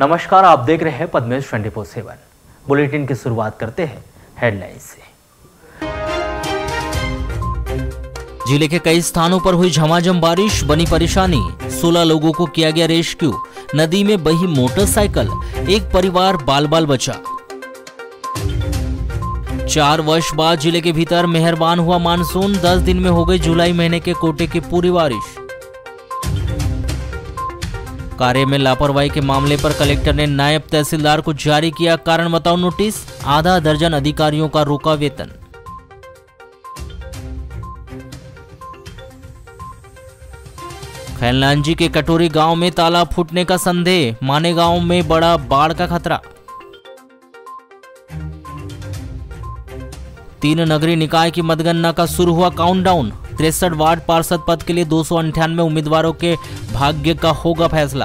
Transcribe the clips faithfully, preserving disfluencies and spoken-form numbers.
नमस्कार, आप देख रहे हैं Padmesh twenty four seven. Bulletin की शुरुआत करते हैं हेडलाइन से। जिले के कई स्थानों पर हुई झमाझम बारिश, बनी परेशानी। सोलह लोगों को किया गया रेस्क्यू, नदी में बही मोटरसाइकिल, एक परिवार बाल बाल बचा। चार वर्ष बाद जिले के भीतर मेहरबान हुआ मानसून, दस दिन में हो गई जुलाई महीने के कोटे की पूरी बारिश। कार्य में लापरवाही के मामले पर कलेक्टर ने नायब तहसीलदार को जारी किया कारण बताओ नोटिस, आधा दर्जन अधिकारियों का रोका वेतन। खैरलांजी के कटोरी गांव में तालाब फूटने का संदेह, माने गांव में बड़ा बाढ़ का खतरा। तीन नगरीय निकाय की मतगणना का शुरू हुआ काउंटडाउन, तिरसठ वार्ड पार्षद पद के लिए दो सौ अंठानवे उम्मीदवारों के भाग्य का होगा फैसला।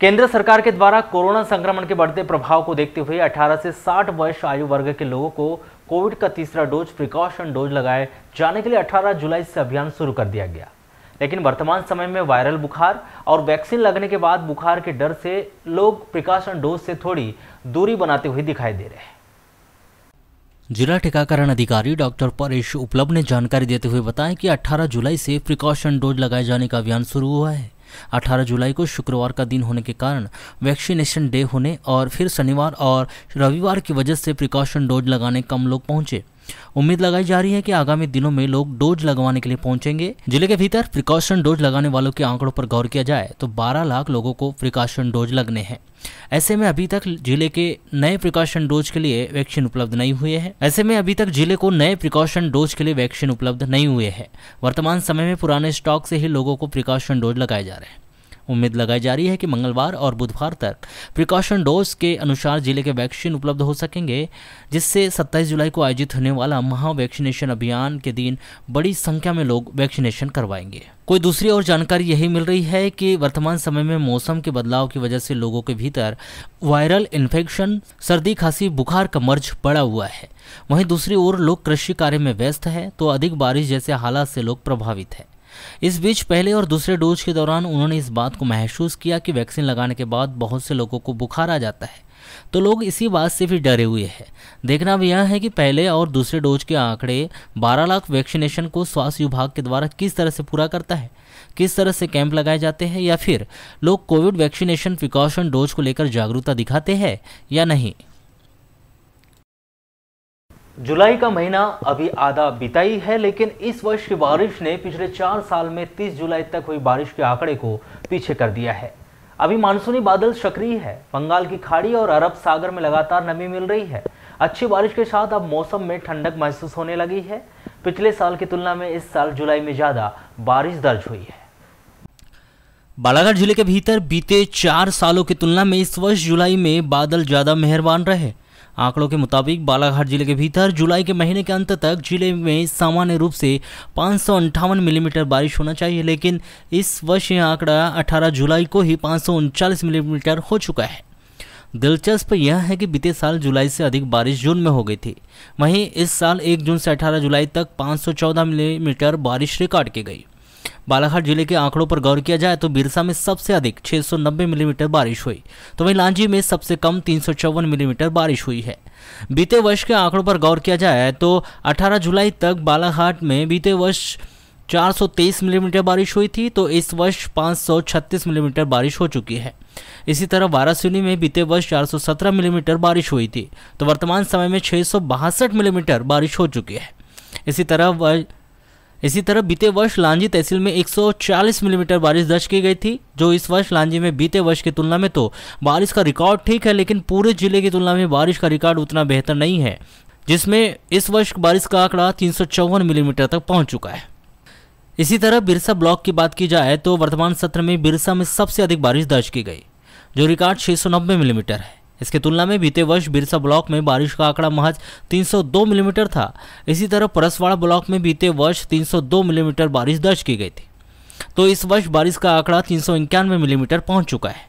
केंद्र सरकार के द्वारा कोरोना संक्रमण के बढ़ते प्रभाव को देखते हुए अठारह से साठ वर्ष आयु वर्ग के लोगों को कोविड का तीसरा डोज, प्रिकॉशन डोज लगाए जाने के लिए अठारह जुलाई से अभियान शुरू कर दिया गया। लेकिन वर्तमान समय में वायरल बुखार और वैक्सीन लगने के बाद बुखार के डर से लोग प्रिकॉशन डोज से थोड़ी दूरी बनाते हुए दिखाई दे रहे हैं। जिला टीकाकरण अधिकारी डॉक्टर परेश उपलब्ध ने जानकारी देते हुए बताया कि अठारह जुलाई से प्रिकॉशन डोज लगाए जाने का अभियान शुरू हुआ है। अठारह जुलाई को शुक्रवार का दिन होने के कारण वैक्सीनेशन डे होने और फिर शनिवार और रविवार की वजह से प्रिकॉशन डोज लगाने कम लोग पहुंचे। उम्मीद लगाई जा रही है कि आगामी दिनों में लोग डोज लगवाने के लिए पहुंचेंगे। जिले के भीतर प्रिकॉशन डोज लगाने वालों के आंकड़ों पर गौर किया जाए तो बारह लाख लोगों को प्रिकॉशन डोज लगने हैं। ऐसे में अभी तक जिले के नए प्रिकॉशन डोज के लिए वैक्सीन उपलब्ध नहीं हुए हैं। ऐसे में अभी तक जिले को नए प्रिकॉशन डोज के लिए वैक्सीन उपलब्ध नहीं हुए हैं। वर्तमान समय में पुराने स्टॉक से ही लोगों को प्रिकॉशन डोज लगाए जा रहे हैं। उम्मीद लगाई जा रही है कि मंगलवार और बुधवार तक प्रिकॉशन डोज के अनुसार जिले के वैक्सीन उपलब्ध हो सकेंगे, जिससे सत्ताईस जुलाई को आयोजित होने वाला महा वैक्सीनेशन अभियान के दिन बड़ी संख्या में लोग वैक्सीनेशन करवाएंगे। कोई दूसरी और जानकारी यही मिल रही है कि वर्तमान समय में मौसम के बदलाव की वजह से लोगों के भीतर वायरल इन्फेक्शन, सर्दी, खांसी, बुखार का मर्ज बढ़ा हुआ है। वहीं दूसरी ओर लोग कृषि कार्य में व्यस्त है तो अधिक बारिश जैसे हालात से लोग प्रभावित है। इस बीच पहले और दूसरे डोज के दौरान उन्होंने इस बात को महसूस किया कि वैक्सीन लगाने के बाद बहुत से लोगों को बुखार आ जाता है, तो लोग इसी बात से भी डरे हुए हैं। देखना भी यह है कि पहले और दूसरे डोज के आंकड़े बारह लाख वैक्सीनेशन को स्वास्थ्य विभाग के द्वारा किस तरह से पूरा करता है, किस तरह से कैंप लगाए जाते हैं, या फिर लोग कोविड वैक्सीनेशन प्रिकॉशन डोज को लेकर जागरूकता दिखाते हैं या नहीं। जुलाई का महीना अभी आधा बीता ही है, लेकिन इस वर्ष की बारिश ने पिछले चार साल में तीस जुलाई तक हुई बारिश के आंकड़े को पीछे कर दिया है। अभी मानसूनी बादल सक्रिय है। बंगाल की खाड़ी और अरब सागर में लगातार नमी मिल रही है। अच्छी बारिश के साथ अब मौसम में ठंडक महसूस होने लगी है। पिछले साल की तुलना में इस साल जुलाई में ज्यादा बारिश दर्ज हुई है। बालाघाट जिले के भीतर बीते चार सालों की तुलना में इस वर्ष जुलाई में बादल ज्यादा मेहरबान रहे। आंकड़ों के मुताबिक बालाघाट जिले के भीतर जुलाई के महीने के अंत तक जिले में सामान्य रूप से पाँच सौ अंठावन मिलीमीटर बारिश होना चाहिए, लेकिन इस वर्ष यह आंकड़ा अठारह जुलाई को ही पाँच सौ उनचालीस मिलीमीटर हो चुका है। दिलचस्प यह है कि बीते साल जुलाई से अधिक बारिश जून में हो गई थी। वहीं इस साल एक जून से अठारह जुलाई तक पाँच सौ चौदह मिलीमीटर बारिश रिकॉर्ड की गई। बालाघाट जिले के आंकड़ों पर गौर किया जाए तो बिरसा में सबसे अधिक छह सौ नब्बे मिलीमीटर बारिश हुई, तो वहीं लांजी में सबसे कम तीन सौ चौवन मिलीमीटर बारिश हुई है। बीते वर्ष के आंकड़ों पर गौर किया जाए तो अठारह जुलाई तक बालाघाट में बीते वर्ष चार सौ तेईस मिलीमीटर बारिश हुई थी, तो इस वर्ष पाँच सौ छत्तीस मिलीमीटर बारिश हो चुकी है। इसी तरह वारासिवनी में बीते वर्ष चार सौ सत्रह मिलीमीटर बारिश हुई थी, तो वर्तमान समय में छः सौ बासठ मिलीमीटर बारिश हो चुकी है। इसी तरह इसी तरह बीते वर्ष लांजी तहसील में एक सौ चालीस मिलीमीटर बारिश दर्ज की गई थी, जो इस वर्ष लांजी में बीते वर्ष की तुलना में तो बारिश का रिकॉर्ड ठीक है, लेकिन पूरे जिले की तुलना में बारिश का रिकॉर्ड उतना बेहतर नहीं है, जिसमें इस वर्ष बारिश का आंकड़ा तीन सौ चौवन मिलीमीटर तक पहुंच चुका है। इसी तरह बिरसा ब्लॉक की बात की जाए तो वर्तमान सत्र में बिरसा में सबसे अधिक बारिश दर्ज की गई, जो रिकॉर्ड छः सौ नब्बे मिलीमीटर है। इसके तुलना में बीते वर्ष बिरसा ब्लॉक में बारिश का आंकड़ा महज तीन सौ दो मिलीमीटर था। इसी तरह परसवाड़ा ब्लॉक में बीते वर्ष तीन सौ दो मिलीमीटर बारिश दर्ज की गई थी, तो इस वर्ष बारिश का आंकड़ा तीन सौ इक्यानवे मिलीमीटर पहुंच चुका है।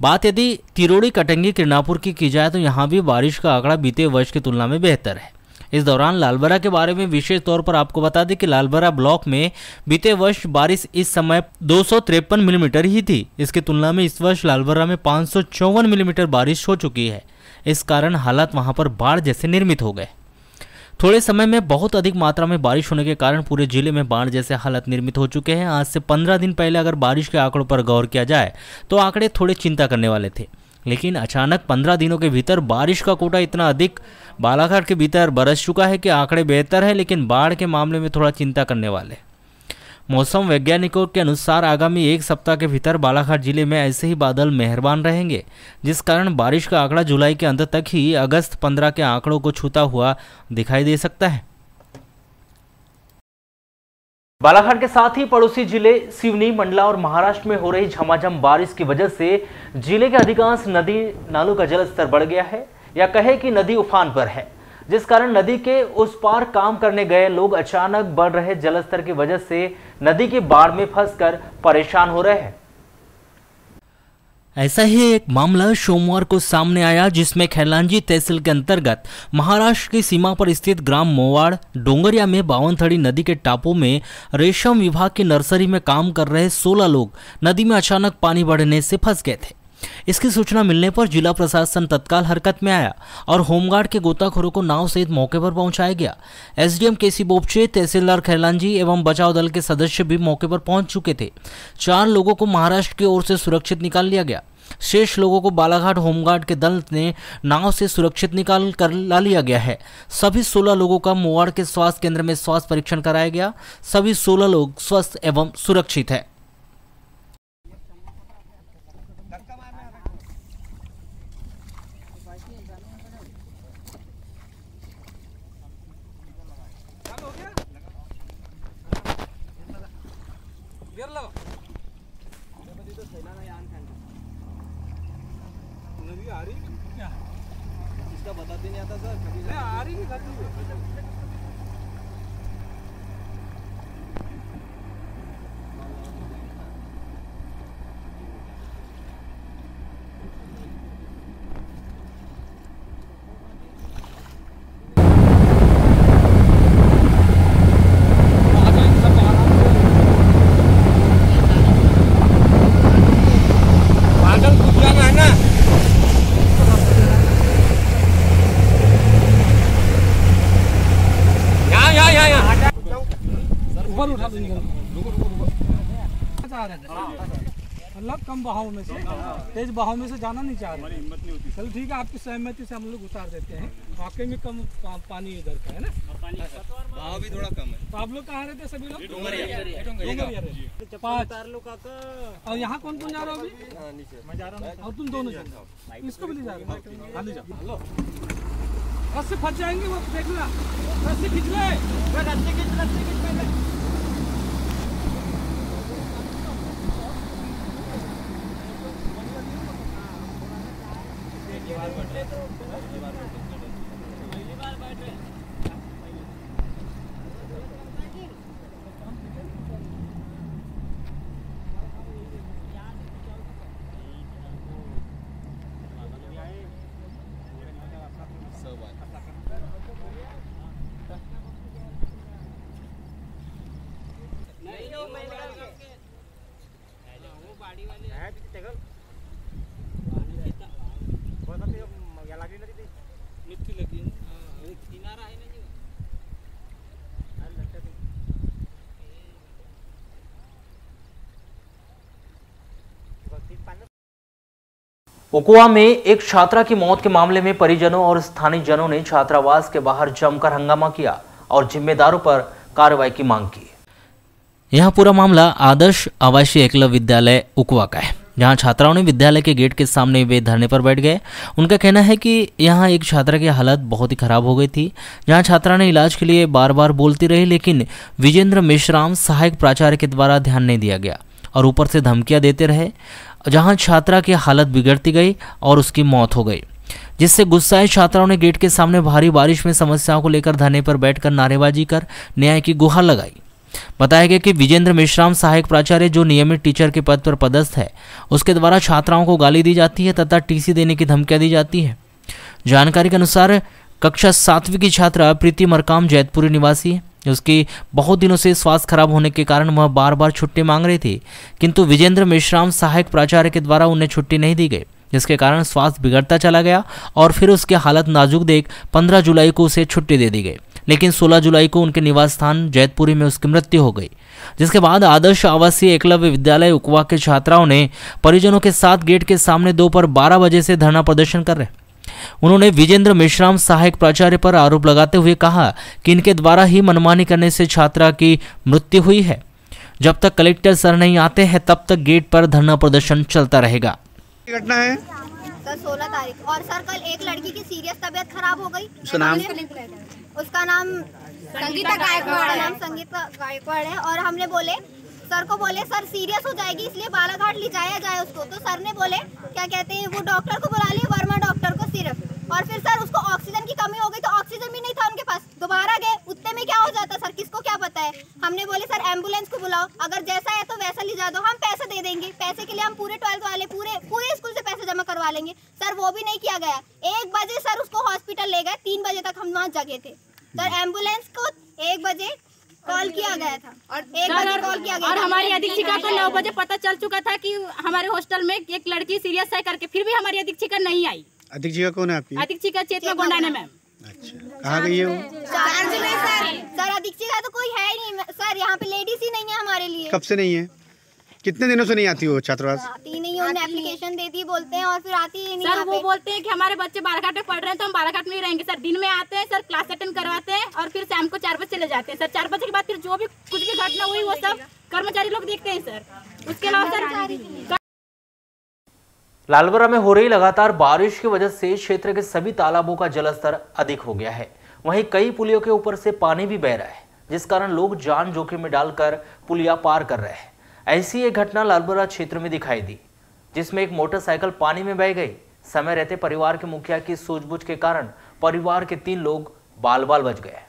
बात यदि तिरोड़ी, कटंगी, किरनापुर की की जाए तो यहाँ भी बारिश का आंकड़ा बीते वर्ष की तुलना में बेहतर है। इस दौरान लालबरा के बारे में विशेष तौर पर आपको बता दें कि लालबरा ब्लॉक में बीते वर्ष बारिश इस समय दो सौ तिरपन मिलीमीटर ही थी। इसकी तुलना में इस वर्ष लालबरा में पाँच सौ चौवन मिलीमीटर बारिश हो चुकी है। इस कारण हालात वहां पर बाढ़ जैसे निर्मित हो गए। थोड़े समय में बहुत अधिक मात्रा में बारिश होने के कारण पूरे जिले में बाढ़ जैसे हालत निर्मित हो चुके हैं। आज से पंद्रह दिन पहले अगर बारिश के आंकड़ों पर गौर किया जाए तो आंकड़े थोड़े चिंता करने वाले थे, लेकिन अचानक पंद्रह दिनों के भीतर बारिश का कोटा इतना अधिक बालाघाट के भीतर बरस चुका है कि आंकड़े बेहतर है, लेकिन बाढ़ के मामले में थोड़ा चिंता करने वाले। मौसम वैज्ञानिकों के अनुसार आगामी एक सप्ताह के भीतर बालाघाट जिले में ऐसे ही बादल मेहरबान रहेंगे, जिस कारण बारिश का आंकड़ा जुलाई के अंत तक ही अगस्त पंद्रह के आंकड़ों को छूता हुआ दिखाई दे सकता है। बालाघाट के साथ ही पड़ोसी जिले सिवनी, मंडला और महाराष्ट्र में हो रही झमाझम बारिश की वजह से जिले के अधिकांश नदी नालों का जलस्तर बढ़ गया है, या कहे कि नदी उफान पर है, जिस कारण नदी के उस पार काम करने गए लोग अचानक बढ़ रहे जलस्तर की वजह से नदी की बाढ़ में फंसकर परेशान हो रहे हैं। ऐसा ही एक मामला सोमवार को सामने आया, जिसमें खैरलांजी तहसील के अंतर्गत महाराष्ट्र की सीमा पर स्थित ग्राम मोवाड डोंगरिया में बावनथड़ी नदी के टापू में रेशम विभाग की नर्सरी में काम कर रहे सोलह लोग नदी में अचानक पानी बढ़ने से फंस गए थे। इसकी सूचना मिलने पर जिला प्रशासन तत्काल हरकत में आया और होमगार्ड के गोताखोरों को नाव सहित मौके पर पहुंचाया गया। एसडीएम केसी बोपचे, तहसीलदार खैरलांजी एवं बचाव दल के सदस्य भी मौके पर पहुंच चुके थे। चार लोगों को महाराष्ट्र की ओर से सुरक्षित निकाल लिया गया। शेष लोगों को बालाघाट होमगार्ड के दल ने नाव से सुरक्षित निकाल कर ला लिया गया है। सभी सोलह लोगों का मोवाड़ के स्वास्थ्य केंद्र में स्वास्थ्य परीक्षण कराया गया। सभी सोलह लोग स्वस्थ एवं सुरक्षित है। कम बहाव में से, तेज बहाव में से जाना नहीं चाह रहे। हिम्मत नहीं होती। चलो ठीक है, आपकी सहमति से हम लोग उतार देते हैं। वाकई में कम पानी इधर का है ना, बहाव भी थोड़ा कम है। तो आप लोग कहाँ रहते हैं? सभी लोग पाँच। और यहाँ कौन कौन जा रहा है? और तुम दोनों जा रहे हो, इसको भी ले जा रहे हो। रस्सी फंस जाएंगे, वो देखना रस्सी खिंचले। ओकुआ में एक छात्रा की मौत के मामले में परिजनों और स्थानीय जनों ने छात्रावास के बाहर जमकर हंगामा किया और जिम्मेदारों पर कार्रवाई की मांग की। यह पूरा मामला आदर्श आवासीय एकलव्य विद्यालय ओकुआ का है, जहां छात्राओं ने विद्यालय के गेट के सामने वे धरने पर बैठ गए। उनका कहना है कि यहां एक छात्रा की हालत बहुत ही खराब हो गई थी, जहां छात्रा ने इलाज के लिए बार बार बोलती रही, लेकिन विजेंद्र मेश्राम सहायक प्राचार्य के द्वारा ध्यान नहीं दिया गया और ऊपर से धमकियां देते रहे, जहां छात्रा की हालत बिगड़ती गई और उसकी मौत हो गई, जिससे गुस्साए छात्राओं ने गेट के सामने भारी बारिश में समस्याओं को लेकर धरने पर बैठकर नारेबाजी कर न्याय की गुहार लगाई। बताया गया कि विजेंद्र मेश्राम सहायक प्राचार्य जो नियमित टीचर के पद पर पदस्थ है, उसके द्वारा छात्राओं को गाली दी जाती है तथा टीसी देने की धमकियां दी जाती है। जानकारी के अनुसार कक्षा सातवीं की छात्रा प्रीति मरकाम जैतपुरी निवासी है। उसकी बहुत दिनों से स्वास्थ्य खराब होने के कारण वह बार बार छुट्टी मांग रही थी, किंतु विजेंद्र मेश्राम सहायक प्राचार्य के द्वारा उन्हें छुट्टी नहीं दी गई, जिसके कारण स्वास्थ्य बिगड़ता चला गया और फिर उसकी हालत नाजुक देख पंद्रह जुलाई को उसे छुट्टी दे दी गई, लेकिन सोलह जुलाई को उनके निवास स्थान जैतपुरी में उसकी मृत्यु हो गई। जिसके बाद आदर्श आवासीय एकलव्य विद्यालय उकवा के छात्राओं ने परिजनों के साथ गेट के सामने दोपहर बारह बजे से धरना प्रदर्शन कर रहे। उन्होंने विजेंद्र मेश्राम सहायक प्राचार्य पर आरोप लगाते हुए कहा कि इनके द्वारा ही मनमानी करने से छात्रा की मृत्यु हुई है। जब तक कलेक्टर सर नहीं आते हैं तब तक गेट पर धरना प्रदर्शन चलता रहेगा। घटना है सर सोलह तारीख और सर कल एक लड़की की सीरियस तबीयत खराब हो गई। उसका नाम उसका नाम संगीता गायकवाड़ नाम संगीता गायकवाड़ है और हमने बोले सर को बोले सर सीरियस हो जाएगी इसलिए बालाघाट ले जाया जाए उसको, तो सर ने बोले क्या कहते हैं वो डॉक्टर को बुला लिए वर्मा डॉक्टर को सिर्फ, और फिर सर उसको ऑक्सीजन की कमी हो गई तो ऑक्सीजन भी नहीं था उनके पास। दोबारा गए उतने में क्या हो जाता सर किसको क्या पता है। हमने बोले सर एम्बुलेंस को बुलाओ, अगर जैसा है तो वैसा ले जा दो, हम पैसे दे देंगे, पैसे के लिए हम पूरे ट्वेल्थ वाले पूरे पूरे स्कूल से पैसे जमा करवा लेंगे। सर वो भी नहीं किया गया। एक बजे सर उसको हॉस्पिटल ले गए, तीन बजे तक हम वहाँ जगे थे। सर एम्बुलेंस को एक बजे कॉल किया गया था और एक बार कॉल किया गया और हमारी अधीक्षिका को नौ बजे पता चल चुका था कि हमारे हॉस्टल में एक लड़की सीरियस है करके, फिर भी हमारी अधीक्षिका नहीं आई। अधीक्षिका कौन है आपकी? अधीक्षिका चेतना गुंडा ने मैम। अच्छा कहाँ गई है वो? सर सर अधीक्षिका तो कोई है ही नहीं सर, यहाँ पे लेडीज ही नहीं है हमारे लिए। कब से नहीं है? कितने दिनों से नहीं आती वो छात्रावास? आती नहीं, उन्हें एप्लीकेशन देती बोलते हैं और फिर आती ही नहीं। सर वो बोलते हैं कि हमारे बच्चे बालाघाट में पढ़ रहे हैं तो हम बालाघाट में ही रहेंगे। सर दिन में आते हैं, सर क्लास अटेंड करवाते हैं और फिर शाम को चार बजे चले जाते हैं। सर चार बजे के बाद फिर जो भी कुछ भी घटना हुई वो सब कर्मचारी लोग देखते हैं सर। उसके अलावा लालबरा में हो रही लगातार बारिश की वजह से क्षेत्र के सभी तालाबों का जलस्तर अधिक हो गया है। वहीं कई पुलियों के ऊपर से पानी भी बह रहा है, जिस कारण लोग जान जोखिम में डालकर पुलिया पार कर रहे हैं। ऐसी एक घटना लालबरा क्षेत्र में दिखाई दी, जिसमें एक मोटरसाइकिल पानी में बह गई। समय रहते परिवार के मुखिया की सूझबूझ के कारण परिवार के तीन लोग बाल बाल बच गए।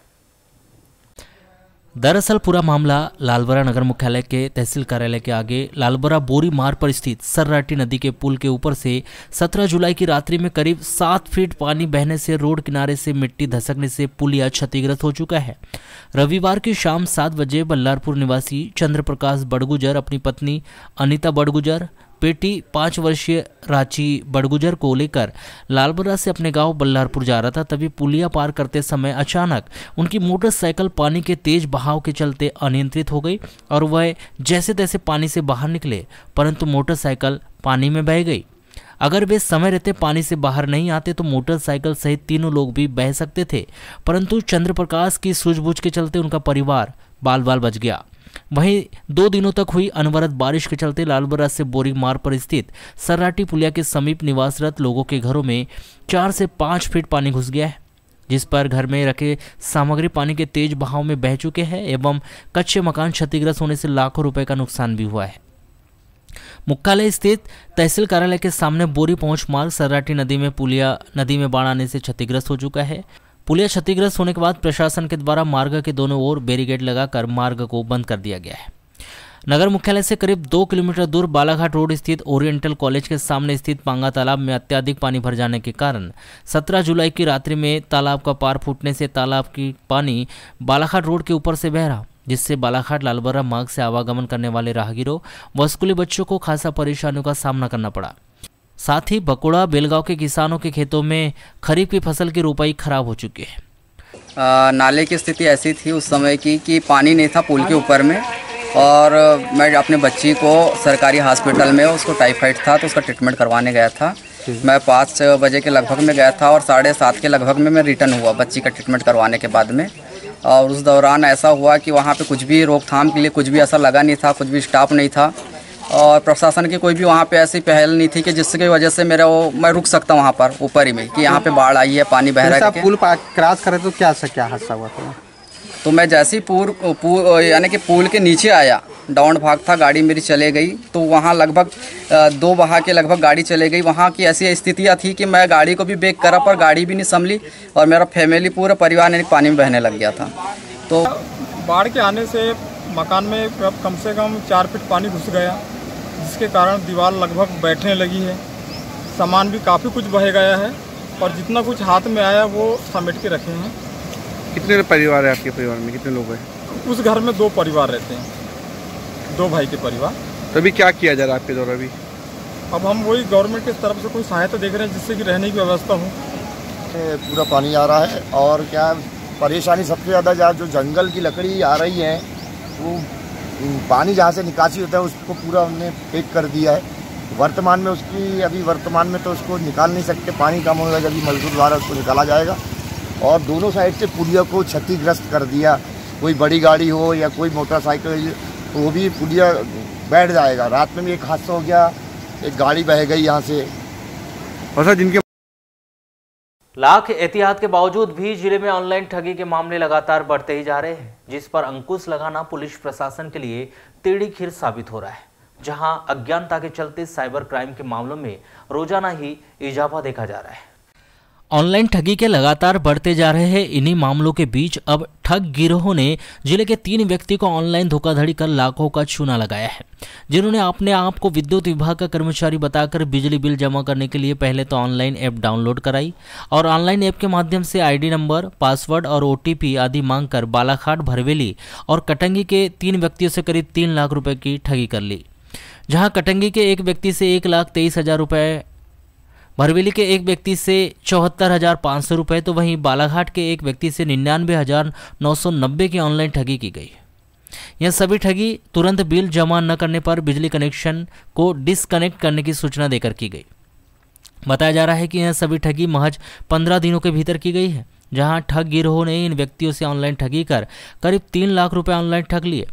दरअसल पूरा मामला लालबरा नगर मुख्यालय के तहसील कार्यालय के आगे लालबरा बोरी मार्ग पर स्थित सर्राटी नदी के पुल के ऊपर से सत्रह जुलाई की रात्रि में करीब सात फीट पानी बहने से रोड किनारे से मिट्टी धसकने से पुलिया क्षतिग्रस्त हो चुका है। रविवार की शाम सात बजे बल्लारपुर निवासी चंद्रप्रकाश बड़गुजर अपनी पत्नी अनिता बड़गुजर, बेटी पाँच वर्षीय रांची बड़गुजर को लेकर लालबरा से अपने गांव बल्लारपुर जा रहा था। तभी पुलिया पार करते समय अचानक उनकी मोटरसाइकिल पानी के तेज बहाव के चलते अनियंत्रित हो गई और वह जैसे तैसे पानी से बाहर निकले, परंतु मोटरसाइकिल पानी में बह गई। अगर वे समय रहते पानी से बाहर नहीं आते तो मोटरसाइकिल सहित तीनों लोग भी बह सकते थे, परंतु चंद्रप्रकाश की सूझबूझ के चलते उनका परिवार बाल बाल बच गया। वहीं दो दिनों तक हुई अनवरत बारिश के चलते लालबरा से बोरिंग मार्ग पर स्थित सर्राटी पुलिया के समीप निवासरत लोगों के घरों में चार से पाँच फीट पानी घुस गया है, जिस पर घर में रखे सामग्री पानी के तेज बहाव में बह चुके हैं एवं कच्चे मकान क्षतिग्रस्त होने से लाखों रुपए का नुकसान भी हुआ है। मुख्यालय स्थित तहसील कार्यालय के सामने बोरी पहुंच मार्ग सर्राटी नदी में पुलिया नदी में बाढ़ आने से क्षतिग्रस्त हो चुका है। पुलिया क्षतिग्रस्त होने के बाद प्रशासन के द्वारा मार्ग के दोनों ओर बैरिकेड लगाकर मार्ग को बंद कर दिया गया है। नगर मुख्यालय से करीब दो किलोमीटर दूर बालाघाट रोड स्थित ओरिएंटल कॉलेज के सामने स्थित पांगा तालाब में अत्यधिक पानी भर जाने के कारण सत्रह जुलाई की रात्रि में तालाब का पार फूटने से तालाब की पानी बालाघाट रोड के ऊपर से बह रहा, जिससे बालाघाट लालबरा मार्ग से आवागमन करने वाले राहगीरों व स्कूली बच्चों को खासा परेशानियों का सामना करना पड़ा। साथ ही बकोड़ा बेलगांव के किसानों के खेतों में खरीफ की फसल की रोपाई खराब हो चुकी है। आ, नाले की स्थिति ऐसी थी उस समय की कि पानी नहीं था पुल के ऊपर में, और मैं अपने बच्ची को सरकारी हॉस्पिटल में उसको टाइफाइड था तो उसका ट्रीटमेंट करवाने गया था। मैं पाँच बजे के लगभग में गया था और साढ़े सात के लगभग में मैं रिटर्न हुआ बच्ची का ट्रीटमेंट करवाने के बाद में, और उस दौरान ऐसा हुआ कि वहाँ पे कुछ भी रोकथाम के लिए कुछ भी ऐसा लगा नहीं था, कुछ भी स्टाफ नहीं था और प्रशासन की कोई भी वहाँ पे ऐसी पहल नहीं थी कि जिसकी वजह से मेरा वो मैं रुक सकता हूँ वहाँ पर ऊपर ही में कि यहाँ पे बाढ़ आई है पानी बह रहा है। पुल क्रॉस करे तो क्या क्या हादसा हुआ था? तो मैं जैसे ही पूर, पूर यानी कि पुल के नीचे आया, डाउन भाग था, गाड़ी मेरी चले गई तो वहाँ लगभग दो बहा के लगभग गाड़ी चले गई। वहाँ की ऐसी स्थितियाँ थी कि मैं गाड़ी को भी ब्रेक करा पर गाड़ी भी नहीं संभली और मेरा फैमिली पूरा परिवार यानी पानी में बहने लग गया था। तो बाढ़ के आने से मकान में कम से कम चार फीट पानी घुस गया, जिसके कारण दीवार लगभग बैठने लगी है, सामान भी काफ़ी कुछ बह गया है और जितना कुछ हाथ में आया वो समेट के रखे हैं। कितने परिवार है आपके परिवार में, कितने लोग हैं? उस घर में दो परिवार रहते हैं, दो भाई के परिवार। तभी क्या किया जा रहा है आपके द्वारा अभी? अब हम वही गवर्नमेंट की तरफ से कोई सहायता देख रहे हैं जिससे कि रहने की व्यवस्था हो। पूरा पानी आ रहा है और क्या परेशानी सबसे ज़्यादा जहाँ जो जंगल की लकड़ी आ रही है वो पानी जहाँ से निकासी होता है उसको पूरा हमने पैक कर दिया है। वर्तमान में उसकी अभी वर्तमान में तो उसको निकाल नहीं सकते, पानी कम होगा जब मजदूर द्वारा उसको निकाला जाएगा। और दोनों साइड से पुलिया को क्षतिग्रस्त कर दिया, कोई बड़ी गाड़ी हो या कोई मोटरसाइकिल वो भी पुलिया बैठ जाएगा। रात में भी एक हादसा हो गया, एक गाड़ी बह गई यहाँ से। और सर जिनके लाख एहतियात के बावजूद भी जिले में ऑनलाइन ठगी के मामले लगातार बढ़ते ही जा रहे हैं, जिस पर अंकुश लगाना पुलिस प्रशासन के लिए टेढ़ी खीर साबित हो रहा है। जहां अज्ञानता के चलते साइबर क्राइम के मामलों में रोजाना ही इजाफा देखा जा रहा है। ऑनलाइन ठगी के लगातार बढ़ते जा रहे हैं। इन्हीं मामलों के बीच अब ठग गिरोहों ने जिले के तीन व्यक्ति को ऑनलाइन धोखाधड़ी कर लाखों का चूना लगाया है, जिन्होंने अपने आप को विद्युत विभाग का कर्मचारी बताकर बिजली बिल जमा करने के लिए पहले तो ऑनलाइन ऐप डाउनलोड कराई और ऑनलाइन ऐप के माध्यम से आईडी नंबर, पासवर्ड और ओटीपी आदि मांगकर बालाघाट, भरवेली और कटंगी के तीन व्यक्तियों से करीब तीन लाख रुपये की ठगी कर ली। जहाँ कटंगी के एक व्यक्ति से एक लाख तेईस हजार रुपये, भरवेली के एक व्यक्ति से चौहत्तर हजार पाँच सौ रुपये तो वहीं बालाघाट के एक व्यक्ति से निन्यानवे हजार नौ सौ नब्बे की ऑनलाइन ठगी की गई। यह सभी ठगी तुरंत बिल जमा न करने पर बिजली कनेक्शन को डिसकनेक्ट करने की सूचना देकर की गई। बताया जा रहा है कि यह सभी ठगी महज पंद्रह दिनों के भीतर की गई है। जहां ठग गिरोह ने इन व्यक्तियों से ऑनलाइन ठगी कर करीब तीन लाख रुपये ऑनलाइन ठग लिए,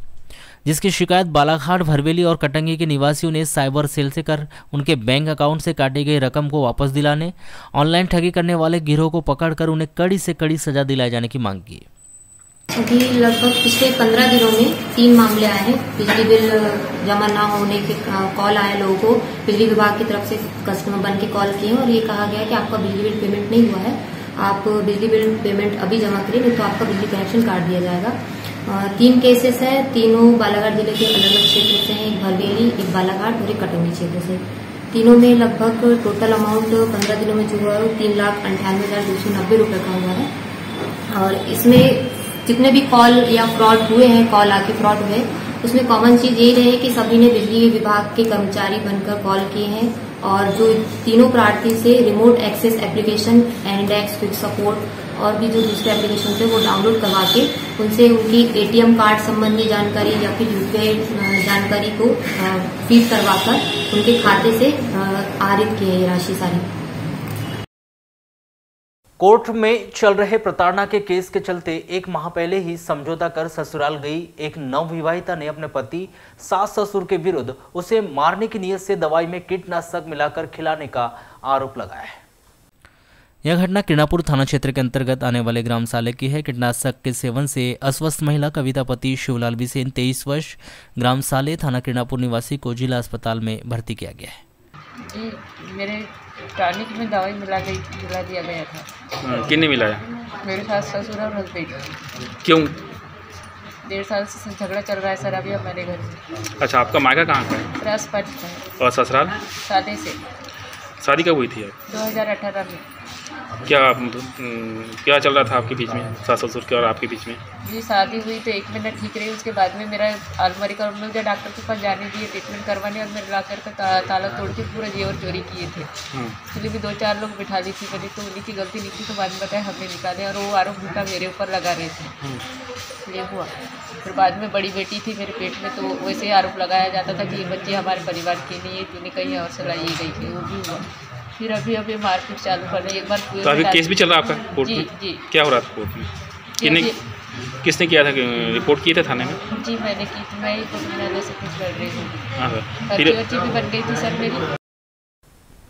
जिसकी शिकायत बालाघाट, भरवेली और कटंगी के निवासियों ने साइबर सेल से कर उनके बैंक अकाउंट से काटी गई रकम को वापस दिलाने, ऑनलाइन ठगी करने वाले गिरोह को पकड़कर उन्हें कड़ी से कड़ी सजा दिलाए जाने की मांग की। अभी लगभग पिछले पंद्रह दिनों में तीन मामले आए हैं। बिजली बिल जमा न होने के कॉल आए लोगों को, बिजली विभाग की तरफ से कस्टमर बन के कॉल किए और ये कहा गया कि आपका बिजली बिल पेमेंट नहीं हुआ है, आप बिजली बिल पेमेंट अभी जमा करिए नहीं तो आपका बिजली कनेक्शन काट दिया जाएगा। तीन केसेस हैं, तीनों बालाघाट जिले के अलग अलग क्षेत्र से हैं, एक भरवेली, एक बालाघाट और एक कटंगी क्षेत्र से। तीनों में लगभग टोटल अमाउंट पंद्रह दिनों में जो हुआ है तीन लाख अंठानवे हजार दो सौ नब्बे रुपये का हुआ है। और इसमें जितने भी कॉल या फ्रॉड हुए हैं, कॉल आके फ्रॉड हुए, उसमें कॉमन चीज यही रही कि सभी ने बिजली विभाग के कर्मचारी बनकर कॉल किए हैं और जो तीनों प्रार्थी से remote access application, AnyDesk, Quick Support और भी जो दूसरे एप्लीकेशन थे वो डाउनलोड करवा के उनसे उनकी एटीएम कार्ड संबंधी जानकारी या फिर यूपीआई जानकारी को फीड करवाकर उनके खाते से आहरित किए ये राशि सारी। कोर्ट में चल रहे प्रताड़ना के केस के चलते एक माह पहले ही समझौता कर ससुराल गई एक नवविवाहिता ने अपने पति, सास ससुर के विरुद्ध उसे मारने की नीयत से दवाई में कीटनाशक मिलाकर खिलाने का आरोप लगाया है। यह घटना किरनापुर थाना क्षेत्र के अंतर्गत आने वाले ग्राम साले की है। कीटनाशक के सेवन से अस्वस्थ महिला कविता पति शिवलाल बिसेन तेईस वर्ष ग्राम साले थाना किरनापुर निवासी को जिला अस्पताल में भर्ती किया गया है। जी, मेरे टॉनिक में दवाई मिला गई मिला दिया गया था। किसने मिलाया? मेरे सास ससुर और हस्बैंड। क्यों? डेढ़ साल से झगड़ा चल रहा है सर अभी हमारे घर से। अच्छा, आपका मायका कहाँ का है? और ससुराल साले से। शादी कब हुई थी? दो हज़ार अठारह में। क्या क्या चल रहा था आपके बीच में, सास ससुर के और आपके बीच में? जी, शादी हुई तो एक महीना ठीक रही, उसके बाद में मेरा अलमारी का मुझे डॉक्टर के पास जाने दिए ट्रीटमेंट करवाने और मेरे लॉकर का ता, ताला तोड़ के पूरा जेवर चोरी किए थे। इसलिए भी दो चार लोग बिठा दी थी पहले, तो उन्हीं की गलती निकली तो बाद में बताया हमने निकाले और वो आरोप उनका मेरे ऊपर लगा रहे थे। इसलिए हुआ फिर बाद में बड़ी बेटी थी मेरे पेट में तो वैसे ही आरोप लगाया जाता था कि ये बच्चे हमारे परिवार के नहीं है, तूने कहीं और से लाई गई थी, वो भी हुआ। फिर अभी अभी मारपीट चालू कर रही है एक बार। तो अभी केस भी चल रहा है आपका कोर्ट में? जी। क्या हो रहा था कोर्ट में? किसने किसने किया था? रिपोर्ट की था थाने में? जी, मैंने की थी, मैं ही कोर्ट से कुछ लड़ रही हूँ, बन गई थी सर मेरी।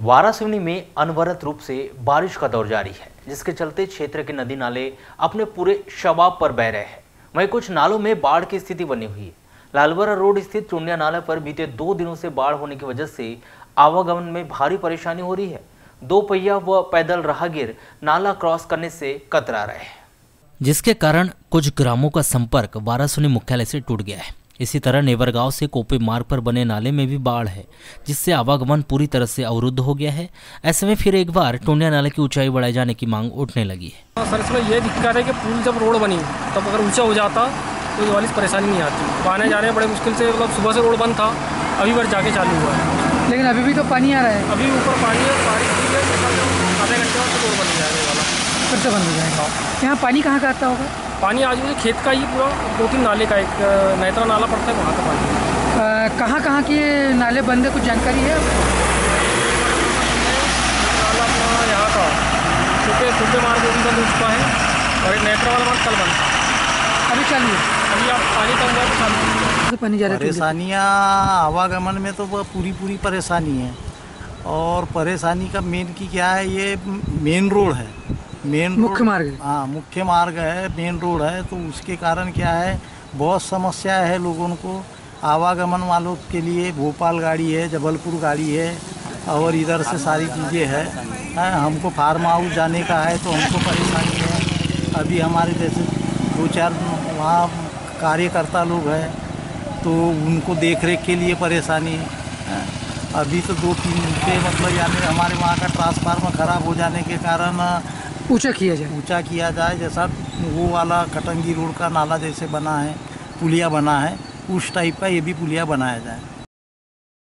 वारासिवनी में अनवरत रूप से बारिश का दौर जारी है, जिसके चलते क्षेत्र के नदी नाले अपने पूरे शबाब पर बह रहे हैं। वहीं कुछ नालों में बाढ़ की स्थिति बनी हुई है। लालबरा रोड स्थित चुनिया नाला पर बीते दो दिनों से बाढ़ होने की वजह से आवागमन में भारी परेशानी हो रही है। दो पहिया व पैदल राहगीर नाला क्रॉस करने से कतरा रहे हैं, जिसके कारण कुछ ग्रामों का संपर्क वारासिवनी मुख्यालय से टूट गया है। इसी तरह नेवरगांव से कोपे मार्ग पर बने नाले में भी बाढ़ है, जिससे आवागमन पूरी तरह से अवरुद्ध हो गया है। ऐसे में फिर एक बार टोंडिया नाले की ऊंचाई बढ़ाए जाने की मांग उठने लगी है। सर इसमें यह दिक्कत है कि पुल जब रोड बनी तब अगर ऊंचा हो जाता तो ये वाली परेशानी नहीं आती। आने जाने बड़े मुश्किल से, मतलब सुबह से रोड बंद था, अभी बार जाके चालू हुआ है, लेकिन अभी भी तो पानी आ रहा है। अभी ऊपर पानी है, आधे घंटे बाद रोड बन जाएगा, वाला फिर से बंद हो जाएगा। यहाँ पानी कहाँ का आता होगा? पानी आज मुझे खेत का ही पूरा दो तीन नाले का, एक नैतरा नाला पड़ता है वहाँ का पानी। कहाँ कहाँ के नाले बंद है, कुछ जानकारी है? नाला अपना यहाँ का छोटे छोटे मार्ग वो भी बंद हो चुका है, और एक नैतरा वाला मार्ग कल बंद था, अभी चालू है। अभी आप पानी कम जाए तो चालू तो पानी जा रहा है। परेशानियाँ आवागमन में तो पूरी पूरी परेशानी है, और परेशानी का मेन की क्या है, ये मेन रोड है, मेन मुख्य मार्ग, हाँ मुख्य मार्ग है, मेन रोड है, तो उसके कारण क्या है, बहुत समस्या है लोगों को। आवागमन वालों के लिए भोपाल गाड़ी है, जबलपुर गाड़ी है, और इधर से सारी चीज़ें है, है। हमको फार्म हाउस जाने का है तो हमको परेशानी है। अभी हमारे जैसे दो चार वहाँ कार्यकर्ता लोग हैं तो उनको देखरेख के लिए परेशानी है। अभी तो दो तीन पे मतलब यानी हमारे वहाँ का ट्रांसफार्मर ख़राब हो जाने के कारण ऊंचा किया जाए ऊंचा किया जाए जैसा वो वाला कटंगी रोड का नाला जैसे बना है, पुलिया बना है, उस टाइप का ये भी पुलिया बनाया जाए।